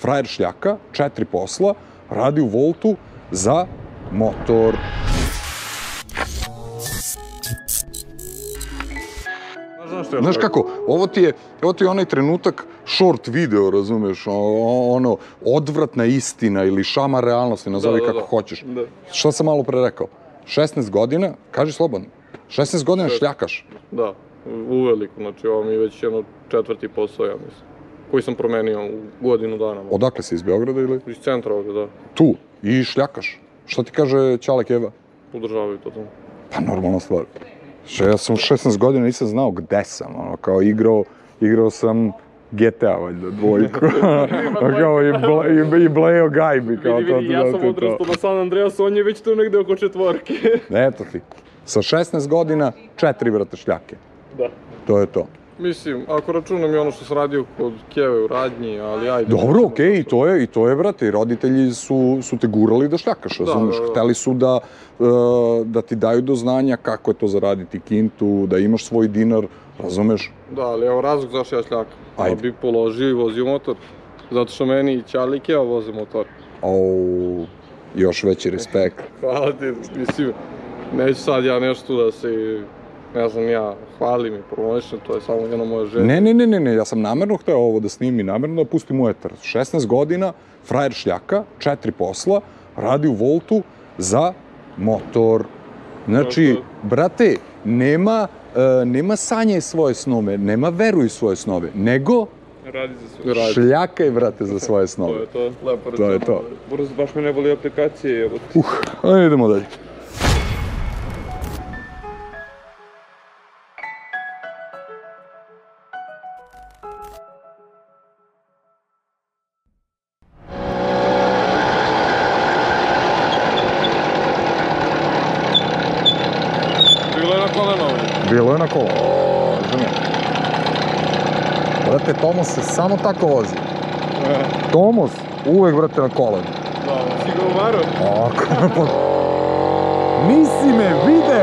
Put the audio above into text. frajer šljaka, 4 posla, radi u Voltu za motor. Znaš kako, ovo ti je onaj trenutak short video, razumeš, ono, odvratna istina ili šama realnosti, nazovi kako hoćeš. Šta sam malo pre rekao? 16 godina, kaži slobodno, 16 godina šljakaš. Da, uveliku, znači ovo mi je već jedno 4. posao, ja mislim, koji sam promenio u godinu dana. Odakle si, iz Beograda ili? Iz centra ovde, da. Tu, i šljakaš. Šta ti kaže Čalek Eba? Podržavaju to tamo. Pa normalna stvar. Ja sam u 16 godina nisam znao gde sam, ono, kao igrao sam GTA, valjda, dvojku, kao i bleo gajbi, kao to. Vidi, ja sam odrastao na San Andreas, on je već tu negde oko 4. Eto ti, sa 16 godina, 4 brate šljake. Da. To je to. Mislim, ako računam i ono što sam radio kod Kieve u radnji, ali ajde... Dobro, okej, i to je, brate, i roditelji su te gurali da šljakaš, razumiješ? Hteli su da ti daju do znanja kako je to zaraditi kintu, da imaš svoj dinar, razumiješ? Da, ali evo razlog zašto ja šljakam. Ajde. Da bi položio i vozio motor, zato što meni i Charlie Kieve voze motor. Ouu, još veći respekt. Hvala ti, mislim, neću sad ja nešto da se... Ne znam, ja hvalim i promovišem, to je samo jedna moja želja. Ne, ja sam namerno hteo ovo da snimim i namerno da pustim u etar. 16 godina, frajer šljaka, 4 posla, radi u Voltu za motor. Znači, brate, nema sanjaj svoje snove, nema veruj svoje snove, nego... Radi za svoje snove. Šljakaj, brate, za svoje snove. To je to, lepo recimo. To je to. Brzo, baš me ne boli aplikacije. Ajde, idemo dalje. Bilo je na kola, razumijem. Brate, Tomos se samo tako vozi. Tomos uvek, brate, na kolenu. Da, si ga umaruo? Tako, brate. Nisi me vidio!